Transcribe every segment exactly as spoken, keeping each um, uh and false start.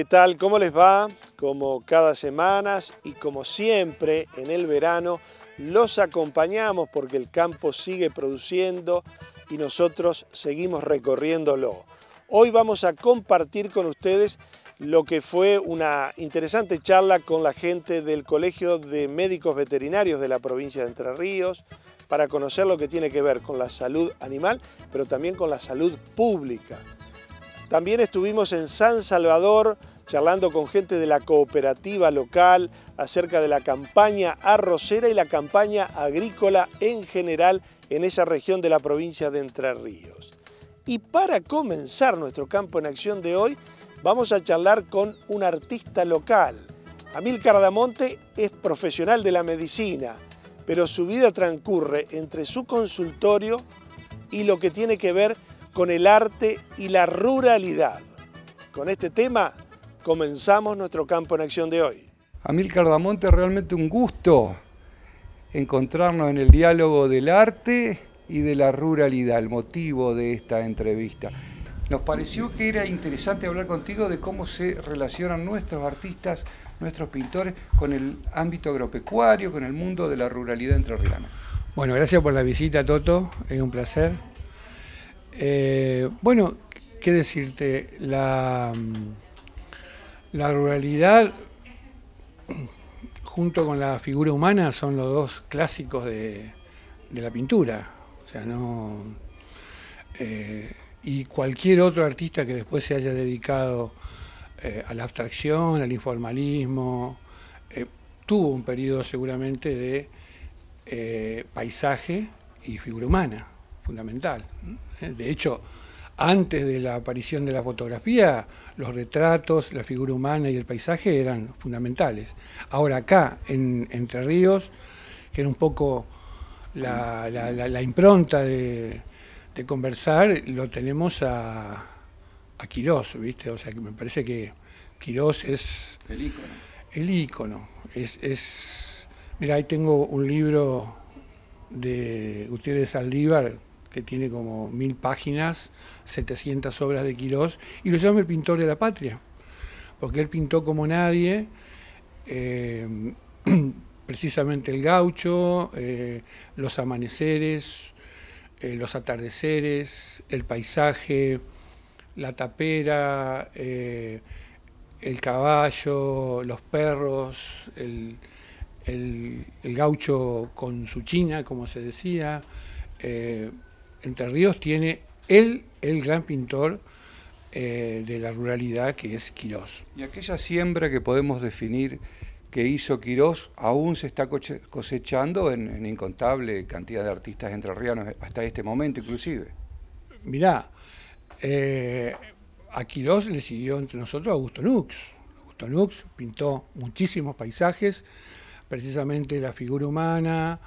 ¿Qué tal? ¿Cómo les va? Como cada semana y como siempre en el verano, los acompañamos porque el campo sigue produciendo y nosotros seguimos recorriéndolo. Hoy vamos a compartir con ustedes lo que fue una interesante charla con la gente del Colegio de Médicos Veterinarios de la provincia de Entre Ríos para conocer lo que tiene que ver con la salud animal, pero también con la salud pública. También estuvimos en San Salvador charlando con gente de la cooperativa local acerca de la campaña arrocera y la campaña agrícola en general en esa región de la provincia de Entre Ríos. Y para comenzar nuestro Campo en Acción de hoy, vamos a charlar con un artista local. Amílcar Damonte es profesional de la medicina, pero su vida transcurre entre su consultorio y lo que tiene que ver con el arte y la ruralidad. Con este tema comenzamos nuestro Campo en Acción de hoy. Amílcar Damonte, realmente un gusto encontrarnos en el diálogo del arte y de la ruralidad, el motivo de esta entrevista. Nos pareció que era interesante hablar contigo de cómo se relacionan nuestros artistas, nuestros pintores, con el ámbito agropecuario, con el mundo de la ruralidad entrerriana. Bueno, gracias por la visita, Toto, es un placer. Eh, bueno, qué decirte, la, la ruralidad junto con la figura humana son los dos clásicos de, de la pintura, o sea, no, eh, y cualquier otro artista que después se haya dedicado eh, a la abstracción, al informalismo, eh, tuvo un periodo seguramente de eh, paisaje y figura humana, fundamental. De hecho, antes de la aparición de la fotografía, los retratos, la figura humana y el paisaje eran fundamentales. Ahora acá, en Entre Ríos, que era un poco la, la, la, la impronta de, de conversar, lo tenemos a, a Quirós, ¿viste? O sea, que me parece que Quirós es... El ícono. El ícono. Es, es... Mira, ahí tengo un libro de Gutiérrez Saldívar, que tiene como mil páginas, setecientas obras de Quirós, y lo llama el pintor de la patria, porque él pintó como nadie, eh, precisamente el gaucho, eh, los amaneceres, eh, los atardeceres, el paisaje, la tapera, eh, el caballo, los perros, el, el, el gaucho con su china, como se decía. Eh, Entre Ríos tiene él, el gran pintor eh, de la ruralidad, que es Quirós. Y aquella siembra que podemos definir que hizo Quirós aún se está cosechando en, en incontable cantidad de artistas entrerrianos hasta este momento inclusive. Mirá, eh, a Quirós le siguió entre nosotros Augusto Lux. Augusto Lux pintó muchísimos paisajes, precisamente la figura humana,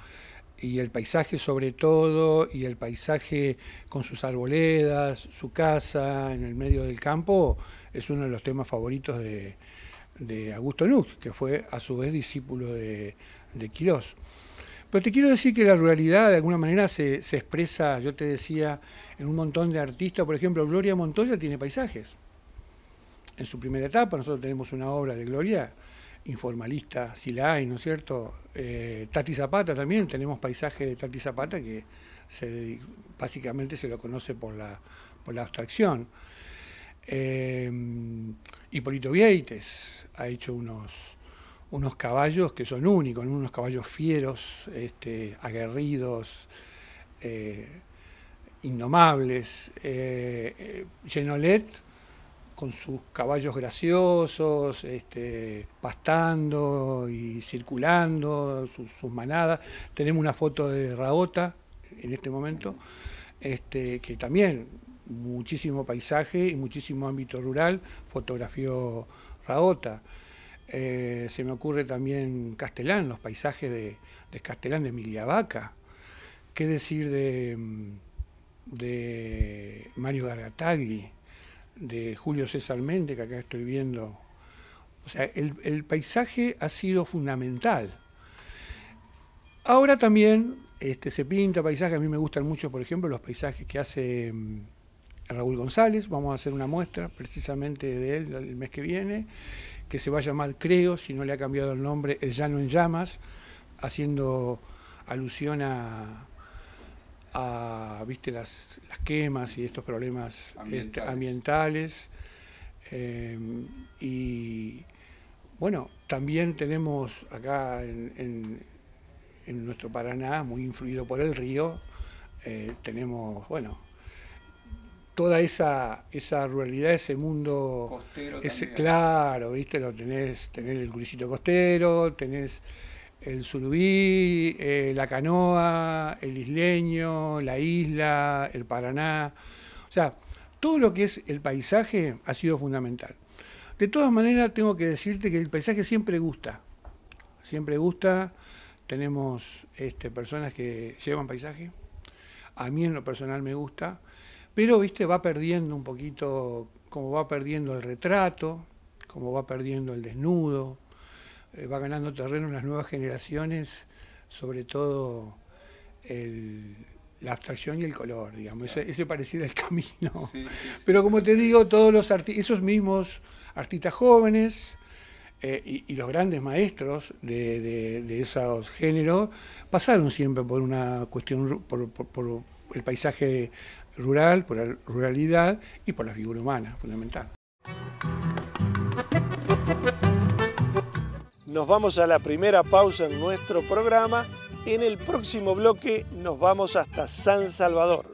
y el paisaje sobre todo, y el paisaje con sus arboledas, su casa en el medio del campo, es uno de los temas favoritos de, de Augusto Lux, que fue a su vez discípulo de, de Quirós. Pero te quiero decir que la ruralidad de alguna manera se, se expresa, yo te decía, en un montón de artistas. Por ejemplo, Gloria Montoya tiene paisajes. En su primera etapa nosotros tenemos una obra de Gloria, informalista, si la hay, ¿no es cierto? Eh, Tati Zapata también, tenemos paisaje de Tati Zapata que se, básicamente se lo conoce por la, por la abstracción. Eh, Hipólito Vieites ha hecho unos, unos caballos que son únicos, unos caballos fieros, este, aguerridos, eh, indomables. Eh, eh, Genolet, con sus caballos graciosos, este, pastando y circulando, sus, sus manadas. Tenemos una foto de Raota en este momento, este, que también muchísimo paisaje y muchísimo ámbito rural fotografió Raota. Eh, se me ocurre también Castelán, los paisajes de, de Castelán, de Emilia Vaca. ¿Qué decir de, de Mario Garratagli? De Julio César Méndez, que acá estoy viendo. O sea, el, el paisaje ha sido fundamental. Ahora también este, se pinta paisaje, a mí me gustan mucho, por ejemplo, los paisajes que hace Raúl González, vamos a hacer una muestra precisamente de él el mes que viene, que se va a llamar, creo, si no le ha cambiado el nombre, El Llano en Llamas, haciendo alusión a, a viste, las, las quemas y estos problemas ambientales. ambientales. Eh, y bueno, también tenemos acá en, en, en nuestro Paraná, muy influido por el río, eh, tenemos, bueno, toda esa, esa ruralidad, ese mundo costero ese, también. Claro, viste, lo tenés, tenés el crucito costero, tenés el surubí, eh, la canoa, el isleño, la isla, el Paraná. O sea, todo lo que es el paisaje ha sido fundamental. De todas maneras, tengo que decirte que el paisaje siempre gusta. Siempre gusta. Tenemos este, personas que llevan paisaje. A mí en lo personal me gusta. Pero, viste, va perdiendo un poquito, como va perdiendo el retrato, como va perdiendo el desnudo. Eh, va ganando terreno en las nuevas generaciones, sobre todo el, la abstracción y el color, digamos. Claro. Ese, ese parecido al camino. Sí, sí, pero sí, como sí. te digo, todos los arti esos mismos artistas jóvenes eh, y, y los grandes maestros de, de, de esos géneros pasaron siempre por una cuestión, por, por, por el paisaje rural, por la ruralidad y por la figura humana, fundamental. Nos vamos a la primera pausa en nuestro programa. En el próximo bloque nos vamos hasta San Salvador.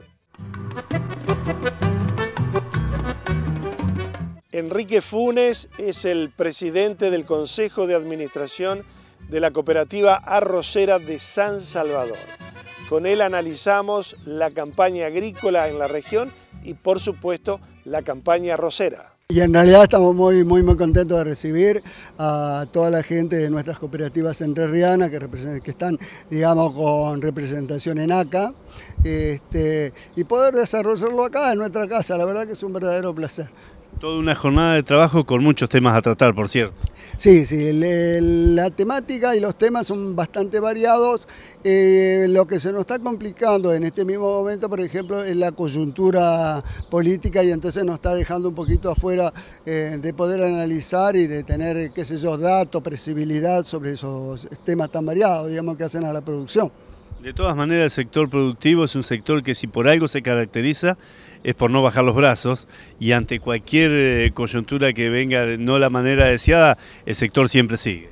Enrique Funes es el presidente del Consejo de Administración de la Cooperativa Arrocera de San Salvador. Con él analizamos la campaña agrícola en la región y, por supuesto, la campaña arrocera. Y en realidad estamos muy, muy, muy contentos de recibir a toda la gente de nuestras cooperativas entrerrianas que, que están, digamos, con representación en ACA este, y poder desarrollarlo acá en nuestra casa. La verdad que es un verdadero placer. Toda una jornada de trabajo con muchos temas a tratar, por cierto. Sí, sí, le, la temática y los temas son bastante variados. Eh, lo que se nos está complicando en este mismo momento, por ejemplo, es la coyuntura política y entonces nos está dejando un poquito afuera eh, de poder analizar y de tener, qué sé yo, datos, previsibilidad sobre esos temas tan variados, digamos, que hacen a la producción. De todas maneras, el sector productivo es un sector que si por algo se caracteriza es por no bajar los brazos y ante cualquier coyuntura que venga de no la manera deseada, el sector siempre sigue.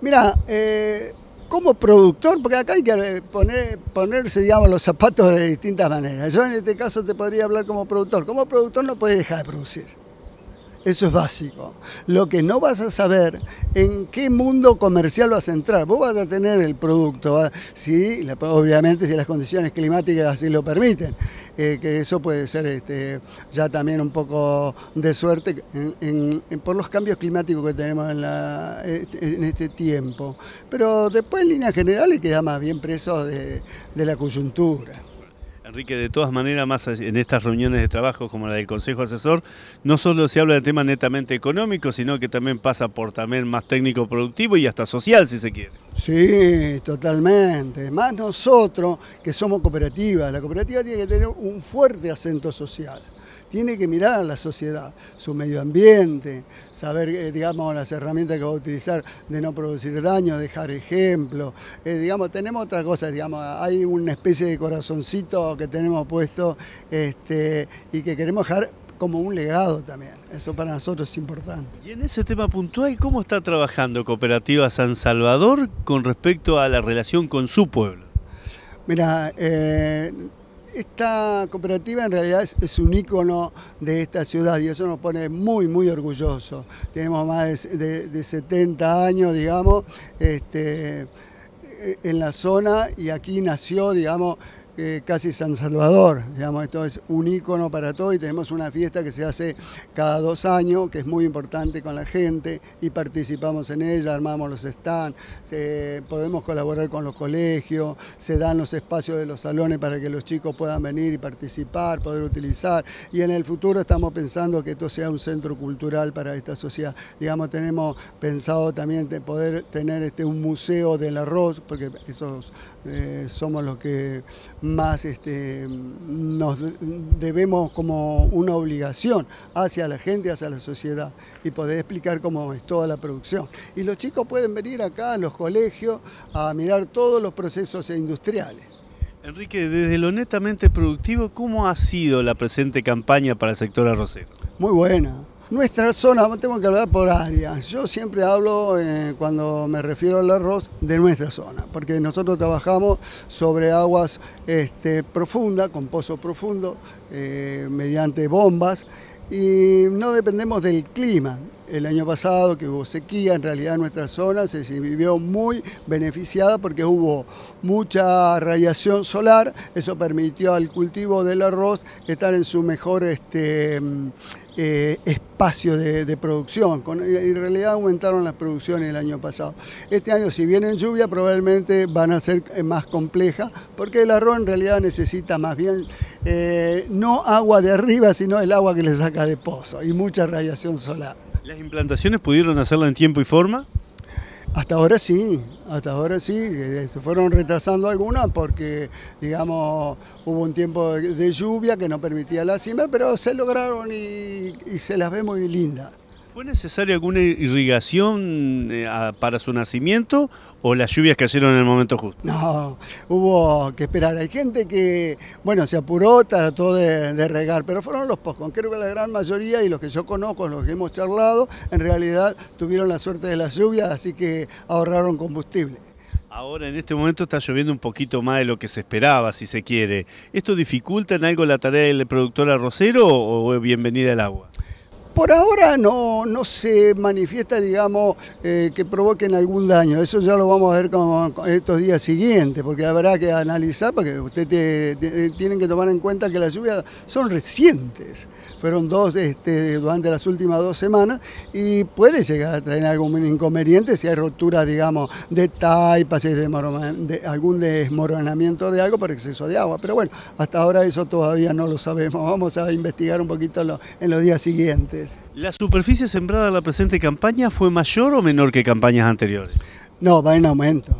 Mirá, eh, como productor, porque acá hay que poner, ponerse, digamos, los zapatos de distintas maneras. Yo en este caso te podría hablar como productor. Como productor no puedes dejar de producir. Eso es básico. Lo que no vas a saber en qué mundo comercial vas a entrar. Vos vas a tener el producto, sí, obviamente si las condiciones climáticas así lo permiten, eh, que eso puede ser este, ya también un poco de suerte en, en, en, por los cambios climáticos que tenemos en, la, en este tiempo. Pero después en líneas generales queda más bien preso de, de la coyuntura. Enrique, de todas maneras, más en estas reuniones de trabajo como la del Consejo Asesor, no solo se habla de temas netamente económicos, sino que también pasa por también más técnico productivo y hasta social, si se quiere. Sí, totalmente. Más nosotros, que somos cooperativas. La cooperativa tiene que tener un fuerte acento social. Tiene que mirar a la sociedad, su medio ambiente, saber, eh, digamos, las herramientas que va a utilizar de no producir daño, dejar ejemplo. Eh, digamos, tenemos otras cosas, digamos, hay una especie de corazoncito que tenemos puesto este, y que queremos dejar como un legado también. Eso para nosotros es importante. Y en ese tema puntual, ¿cómo está trabajando Cooperativa San Salvador con respecto a la relación con su pueblo? Mira, eh... esta cooperativa en realidad es, es un ícono de esta ciudad y eso nos pone muy, muy orgullosos. Tenemos más de, de, de setenta años, digamos, este, en la zona y aquí nació, digamos, eh, casi San Salvador. Digamos, esto es un ícono para todo y tenemos una fiesta que se hace cada dos años, que es muy importante con la gente y participamos en ella, armamos los stands, eh, podemos colaborar con los colegios, se dan los espacios de los salones para que los chicos puedan venir y participar, poder utilizar y en el futuro estamos pensando que esto sea un centro cultural para esta sociedad. Digamos, tenemos pensado también de poder tener este, un museo del arroz, porque esos eh, somos los que más este, nos debemos como una obligación hacia la gente, hacia la sociedad, y poder explicar cómo es toda la producción. Y los chicos pueden venir acá a los colegios a mirar todos los procesos industriales. Enrique, desde lo netamente productivo, ¿cómo ha sido la presente campaña para el sector arrocero? Muy buena. Nuestra zona, tengo que hablar por área, yo siempre hablo eh, cuando me refiero al arroz de nuestra zona, porque nosotros trabajamos sobre aguas este, profundas, con pozos profundos, eh, mediante bombas, y no dependemos del clima. El año pasado que hubo sequía, en realidad nuestra zona se vivió muy beneficiada porque hubo mucha radiación solar, eso permitió al cultivo del arroz estar en su mejor este, eh, espacio de, de producción. Con, en realidad aumentaron las producciones el año pasado. Este año, si vienen lluvia, probablemente van a ser más complejas, porque el arroz en realidad necesita más bien eh, no agua de arriba, sino el agua que le saca de pozo, y mucha radiación solar. ¿Las implantaciones pudieron hacerla en tiempo y forma? Hasta ahora sí, hasta ahora sí, se fueron retrasando algunas porque, digamos, hubo un tiempo de lluvia que no permitía la siembra, pero se lograron y, y se las ve muy lindas. ¿Fue necesaria alguna irrigación para su nacimiento o las lluvias cayeron en el momento justo? No, hubo que esperar. Hay gente que, bueno, se apuró, trató de, de regar, pero fueron los pocos. Creo que la gran mayoría, y los que yo conozco, los que hemos charlado, en realidad tuvieron la suerte de las lluvias, así que ahorraron combustible. Ahora en este momento está lloviendo un poquito más de lo que se esperaba, si se quiere. ¿Esto dificulta en algo la tarea del productor arrocero o es bienvenida el agua? Por ahora no, no se manifiesta, digamos, eh, que provoquen algún daño. Eso ya lo vamos a ver con, con estos días siguientes, porque habrá que analizar, porque ustedes tienen que tomar en cuenta que las lluvias son recientes. Fueron dos este, durante las últimas dos semanas y puede llegar a traer algún inconveniente si hay rupturas, digamos, de taipas, de, de, algún desmoronamiento de algo por exceso de agua. Pero bueno, hasta ahora eso todavía no lo sabemos. Vamos a investigar un poquito lo, en los días siguientes. ¿La superficie sembrada en la presente campaña fue mayor o menor que campañas anteriores? No, va en aumento,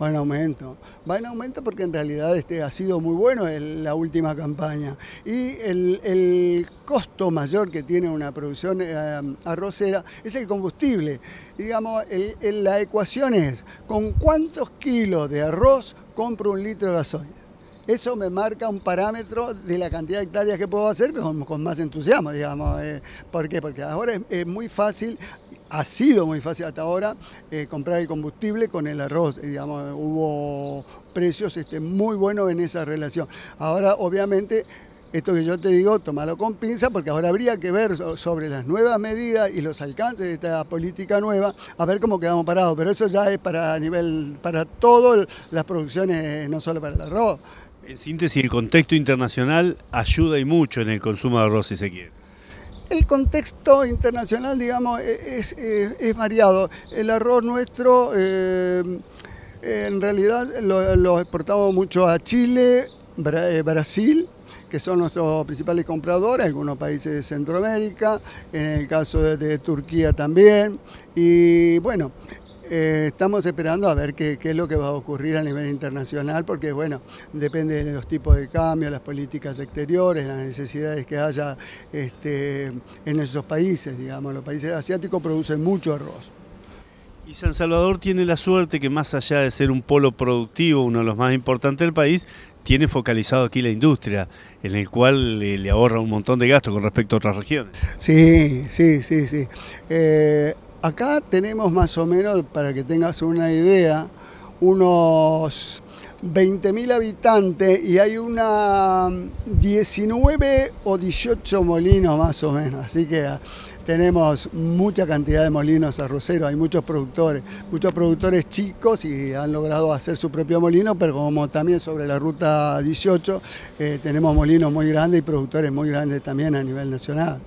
va en aumento. Va en aumento porque en realidad este ha sido muy bueno el, la última campaña. Y el, el costo mayor que tiene una producción eh, arrocera es el combustible. Digamos, el, el, la ecuación es con cuántos kilos de arroz compro un litro de gasolina. Eso me marca un parámetro de la cantidad de hectáreas que puedo hacer con, con más entusiasmo, digamos. ¿Por qué? Porque ahora es, es muy fácil, ha sido muy fácil hasta ahora, eh, comprar el combustible con el arroz. Digamos, hubo precios este, muy buenos en esa relación. Ahora, obviamente, esto que yo te digo, tómalo con pinza, porque ahora habría que ver sobre las nuevas medidas y los alcances de esta política nueva, a ver cómo quedamos parados. Pero eso ya es para nivel, para todas las producciones, no solo para el arroz. En síntesis, el contexto internacional ayuda y mucho en el consumo de arroz, si se quiere. El contexto internacional, digamos, es, es, es variado. El arroz nuestro, eh, en realidad, lo, lo exportamos mucho a Chile, Bra- Brasil, que son nuestros principales compradores, algunos países de Centroamérica, en el caso de, de Turquía también, y bueno... Eh, estamos esperando a ver qué, qué es lo que va a ocurrir a nivel internacional, porque bueno, depende de los tipos de cambio, las políticas exteriores, las necesidades que haya este, en esos países, digamos. Los países asiáticos producen mucho arroz. Y San Salvador tiene la suerte que, más allá de ser un polo productivo, uno de los más importantes del país, tiene focalizado aquí la industria, en el cual le, le ahorra un montón de gastos con respecto a otras regiones. Sí, sí, sí, sí. Eh... Acá tenemos más o menos, para que tengas una idea, unos veinte mil habitantes y hay una diecinueve o dieciocho molinos más o menos. Así que tenemos mucha cantidad de molinos arroceros, hay muchos productores, muchos productores chicos y han logrado hacer su propio molino, pero como también sobre la ruta dieciocho eh, tenemos molinos muy grandes y productores muy grandes también a nivel nacional.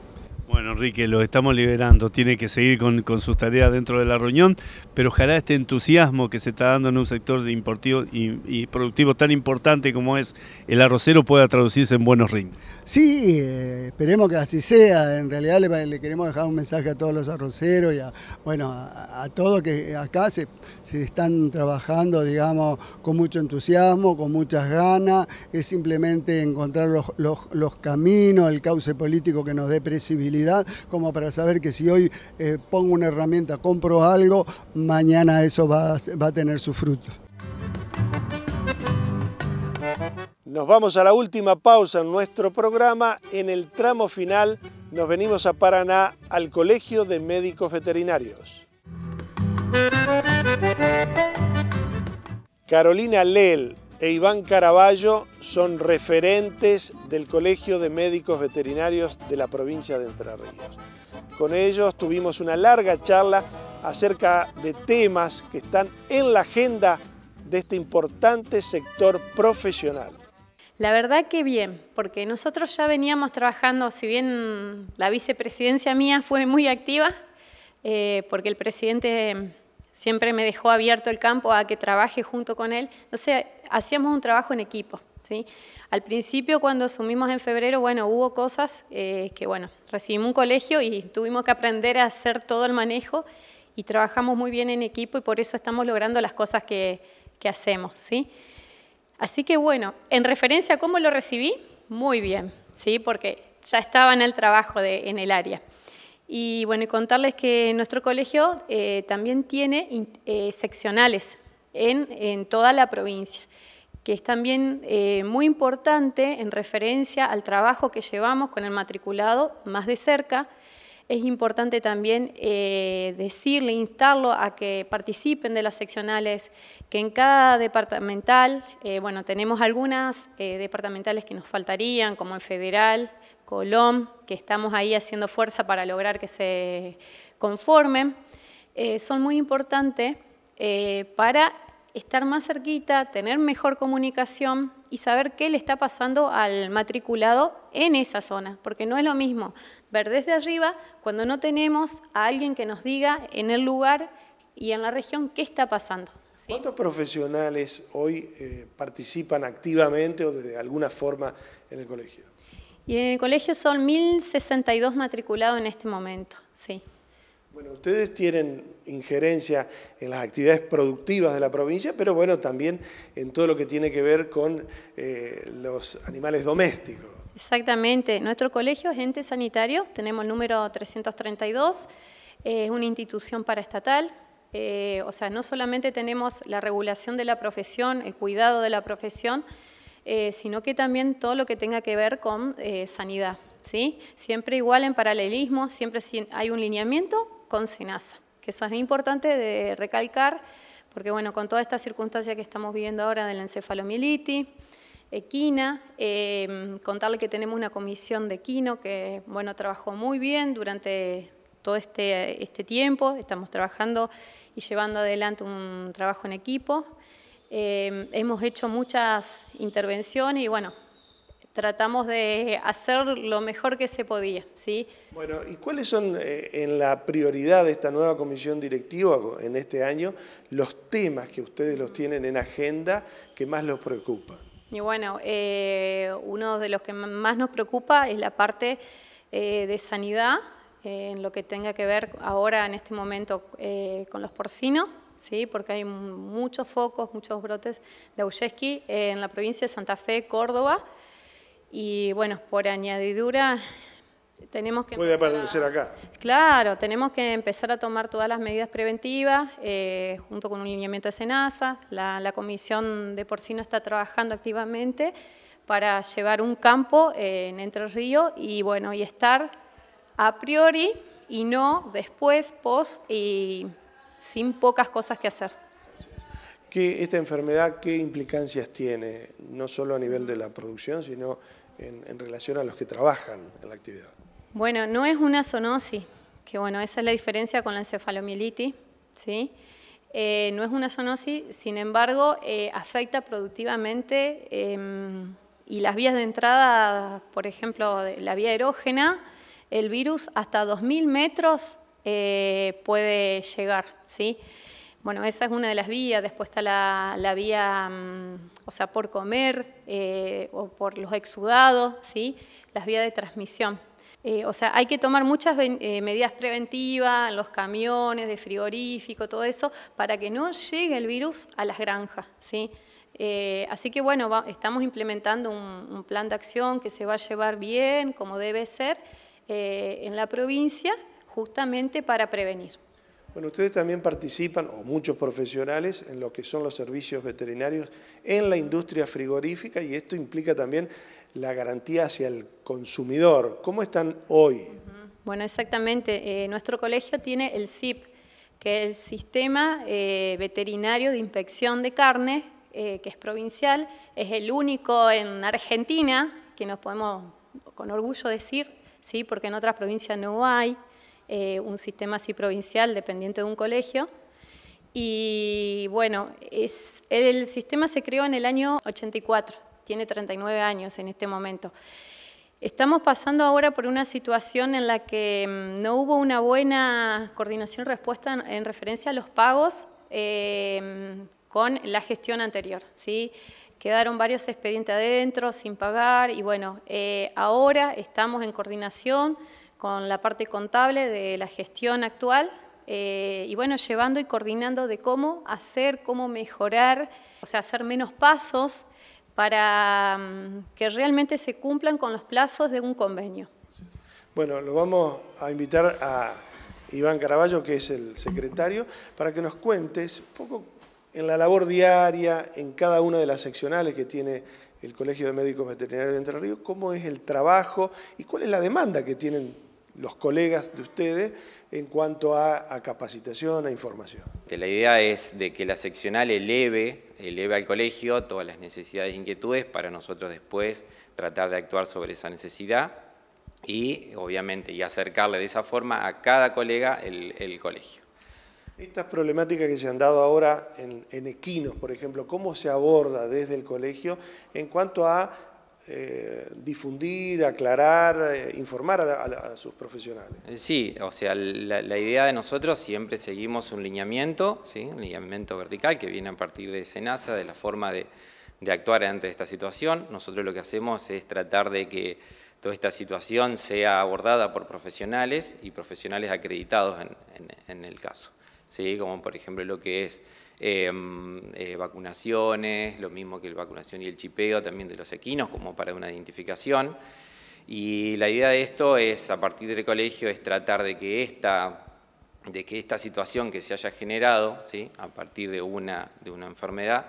Bueno, Enrique, lo estamos liberando, tiene que seguir con, con sus tareas dentro de la reunión, pero ojalá este entusiasmo que se está dando en un sector de importivo y, y productivo tan importante como es el arrocero pueda traducirse en buenos rindes. Sí, eh, esperemos que así sea. En realidad le, le queremos dejar un mensaje a todos los arroceros y a, bueno, a, a todos que acá se, se están trabajando, digamos, con mucho entusiasmo, con muchas ganas. Es simplemente encontrar los, los, los caminos, el cauce político que nos dé presibilidad, como para saber que si hoy eh, pongo una herramienta, compro algo, mañana eso va, va a tener su fruto. Nos vamos a la última pausa en nuestro programa. En el tramo final nos venimos a Paraná, al Colegio de Médicos Veterinarios. Carolina Leel e Iván Caraballo son referentes del Colegio de Médicos Veterinarios de la provincia de Entre Ríos. Con ellos tuvimos una larga charla acerca de temas que están en la agenda de este importante sector profesional. La verdad que bien, porque nosotros ya veníamos trabajando, si bien la vicepresidencia mía fue muy activa, eh, porque el presidente siempre me dejó abierto el campo a que trabaje junto con él. Entonces, hacíamos un trabajo en equipo, ¿sí? Al principio, cuando asumimos en febrero, bueno, hubo cosas eh, que, bueno, recibimos un colegio y tuvimos que aprender a hacer todo el manejo y trabajamos muy bien en equipo y por eso estamos logrando las cosas que, que hacemos, ¿sí? Así que, bueno, en referencia a cómo lo recibí, muy bien, ¿sí? Porque ya estaba en el trabajo de, en el área. Y bueno, y contarles que nuestro colegio eh, también tiene eh, seccionales en, en toda la provincia, que es también eh, muy importante en referencia al trabajo que llevamos con el matriculado más de cerca. Es importante también eh, decirle, instarlo a que participen de las seccionales, que en cada departamental, eh, bueno, tenemos algunas eh, departamentales que nos faltarían, como el Federal, Colón, que estamos ahí haciendo fuerza para lograr que se conformen, eh, son muy importantes eh, para estar más cerquita, tener mejor comunicación y saber qué le está pasando al matriculado en esa zona, porque no es lo mismo ver desde arriba cuando no tenemos a alguien que nos diga en el lugar y en la región qué está pasando, ¿sí? ¿Cuántos profesionales hoy eh, participan activamente o de alguna forma en el colegio? Y en el colegio son mil sesenta y dos matriculados en este momento, sí. Bueno, ustedes tienen injerencia en las actividades productivas de la provincia, pero bueno, también en todo lo que tiene que ver con eh, los animales domésticos. Exactamente. Nuestro colegio es ente sanitario, tenemos el número trescientos treinta y dos, es eh, una institución paraestatal, eh, o sea, no solamente tenemos la regulación de la profesión, el cuidado de la profesión, Eh, sino que también todo lo que tenga que ver con eh, sanidad, ¿sí? Siempre igual en paralelismo, siempre hay un lineamiento con SENASA, que eso es importante de recalcar, porque bueno, con toda esta circunstancia que estamos viviendo ahora de la encefalomielitis, equina, eh, contarle que tenemos una comisión de equino que bueno, trabajó muy bien durante todo este, este tiempo, estamos trabajando y llevando adelante un trabajo en equipo. Eh, hemos hecho muchas intervenciones y bueno, tratamos de hacer lo mejor que se podía, ¿sí? Bueno, ¿y cuáles son eh, en la prioridad de esta nueva comisión directiva en este año los temas que ustedes los tienen en agenda que más los preocupan? Y bueno, eh, uno de los que más nos preocupa es la parte eh, de sanidad, eh, en lo que tenga que ver ahora en este momento eh, con los porcinos, ¿sí? Porque hay muchos focos, muchos brotes de Auyeski en la provincia de Santa Fe, Córdoba. Y bueno, por añadidura tenemos que... Puede aparecer a... acá. Claro, tenemos que empezar a tomar todas las medidas preventivas eh, junto con un lineamiento de SENASA. La, la Comisión de Porcino está trabajando activamente para llevar un campo eh, en Entre Ríos y bueno, y estar a priori y no después, post y... sin pocas cosas que hacer. ¿Qué, esta enfermedad qué implicancias tiene, no solo a nivel de la producción, sino en, en relación a los que trabajan en la actividad? Bueno, no es una zoonosis, que bueno, esa es la diferencia con la encefalomielitis, ¿sí? Eh, no es una zoonosis, sin embargo, eh, afecta productivamente eh, y las vías de entrada, por ejemplo, la vía erógena, el virus hasta dos mil metros eh, puede llegar, ¿sí? Bueno, esa es una de las vías. Después está la, la vía, um, o sea, por comer eh, o por los exudados, ¿sí? Las vías de transmisión. Eh, o sea, hay que tomar muchas eh, medidas preventivas en los camiones, de frigorífico, todo eso, para que no llegue el virus a las granjas, ¿sí? Eh, así que, bueno, va, estamos implementando un, un plan de acción que se va a llevar bien, como debe ser, eh, en la provincia, justamente para prevenir. Bueno, ustedes también participan, o muchos profesionales, en lo que son los servicios veterinarios en la industria frigorífica, y esto implica también la garantía hacia el consumidor. ¿Cómo están hoy? Bueno, exactamente. Eh, nuestro colegio tiene el S I P, que es el Sistema eh, Veterinario de Inspección de Carne, eh, que es provincial. Es el único en Argentina que nos podemos con orgullo decir, ¿sí? Porque en otras provincias no hay eh, un sistema así provincial dependiente de un colegio. Y bueno, es, el sistema se creó en el año ochenta y cuatro. Tiene treinta y nueve años en este momento. Estamos pasando ahora por una situación en la que no hubo una buena coordinación respuesta en, en referencia a los pagos eh, con la gestión anterior, ¿sí? Quedaron varios expedientes adentro sin pagar y bueno, eh, ahora estamos en coordinación con la parte contable de la gestión actual eh, y bueno, llevando y coordinando de cómo hacer, cómo mejorar, o sea, hacer menos pasos para que realmente se cumplan con los plazos de un convenio. Bueno, lo vamos a invitar a Iván Caraballo, que es el secretario, para que nos cuentes un poco en la labor diaria, en cada una de las seccionales que tiene el Colegio de Médicos Veterinarios de Entre Ríos, cómo es el trabajo y cuál es la demanda que tienen los colegas de ustedes en cuanto a, a capacitación, a información. La idea es de que la seccional eleve, eleve al colegio todas las necesidades e inquietudes para nosotros después tratar de actuar sobre esa necesidad y obviamente y acercarle de esa forma a cada colega el, el colegio. Estas problemáticas que se han dado ahora en, en equinos, por ejemplo, ¿cómo se aborda desde el colegio en cuanto a Eh, difundir, aclarar, eh, informar a, la, a sus profesionales? Sí, o sea, la, la idea de nosotros siempre seguimos un lineamiento, ¿sí? Un lineamiento vertical que viene a partir de SENASA, de la forma de, de actuar ante esta situación. Nosotros lo que hacemos es tratar de que toda esta situación sea abordada por profesionales y profesionales acreditados en, en, en el caso, ¿sí? Como por ejemplo lo que es Eh, eh, vacunaciones, lo mismo que la vacunación y el chipeo también de los equinos como para una identificación. Y la idea de esto es, a partir del colegio, es tratar de que esta, de que esta situación que se haya generado, ¿sí? A partir de una, de una enfermedad,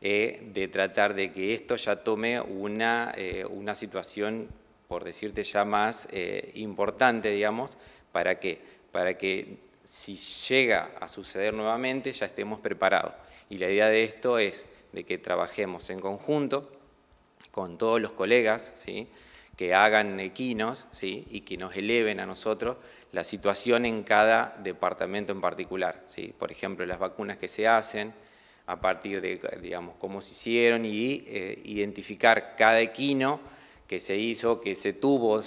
eh, de tratar de que esto ya tome una, eh, una situación, por decirte ya más, eh, importante, digamos, ¿para qué? Para que si llega a suceder nuevamente, ya estemos preparados. Y la idea de esto es de que trabajemos en conjunto con todos los colegas, ¿sí? Que hagan equinos, ¿sí? Y que nos eleven a nosotros la situación en cada departamento en particular, ¿sí? Por ejemplo, las vacunas que se hacen, a partir de, digamos, cómo se hicieron y eh, identificar cada equino que se hizo, que se tuvo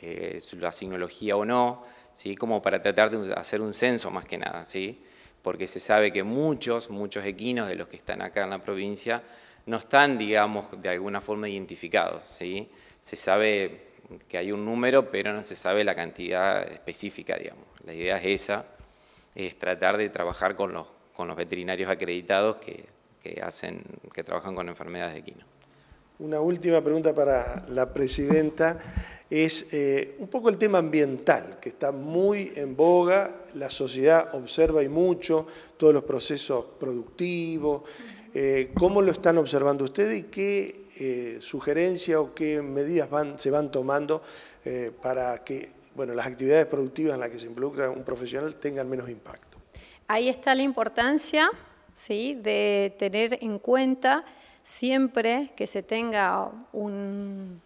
eh, la signología o no, ¿sí? Como para tratar de hacer un censo más que nada, ¿sí? Porque se sabe que muchos, muchos equinos de los que están acá en la provincia no están, digamos, de alguna forma identificados, ¿sí? Se sabe que hay un número, pero no se sabe la cantidad específica, digamos. La idea es esa, es tratar de trabajar con los, con los veterinarios acreditados que, que, hacen, que trabajan con enfermedades de equino. Una última pregunta para la presidenta, es eh, un poco el tema ambiental, que está muy en boga, la sociedad observa y mucho todos los procesos productivos. Eh, ¿Cómo lo están observando ustedes y qué eh, sugerencias o qué medidas van, se van tomando eh, para que, bueno, las actividades productivas en las que se involucra un profesional tengan menos impacto? Ahí está la importancia, ¿sí? De tener en cuenta siempre que se tenga un,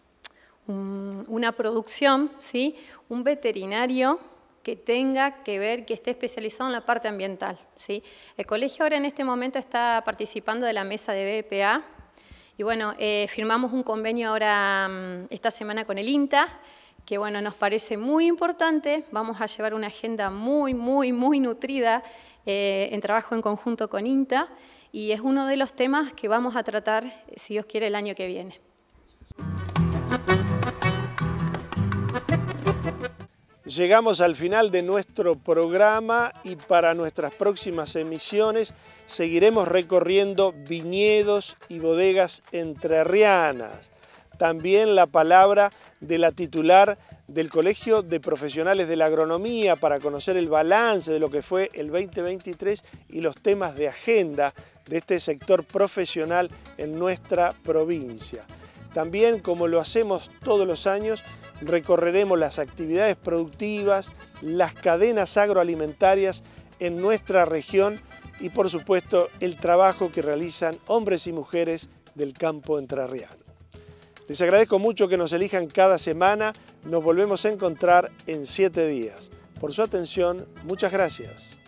un, una producción, ¿sí? Un veterinario que tenga que ver, que esté especializado en la parte ambiental, ¿sí? El colegio ahora en este momento está participando de la mesa de B P A y bueno, eh, firmamos un convenio ahora esta semana con el INTA que bueno, nos parece muy importante. Vamos a llevar una agenda muy, muy, muy nutrida eh, en trabajo en conjunto con INTA, y es uno de los temas que vamos a tratar, si Dios quiere, el año que viene. Llegamos al final de nuestro programa y para nuestras próximas emisiones seguiremos recorriendo viñedos y bodegas entrerrianas. También la palabra de la titular del Colegio de Profesionales de la Agronomía para conocer el balance de lo que fue el veinte veintitrés y los temas de agenda de este sector profesional en nuestra provincia. También, como lo hacemos todos los años, recorreremos las actividades productivas, las cadenas agroalimentarias en nuestra región y, por supuesto, el trabajo que realizan hombres y mujeres del campo entrerriano. Les agradezco mucho que nos elijan cada semana. Nos volvemos a encontrar en siete días. Por su atención, muchas gracias.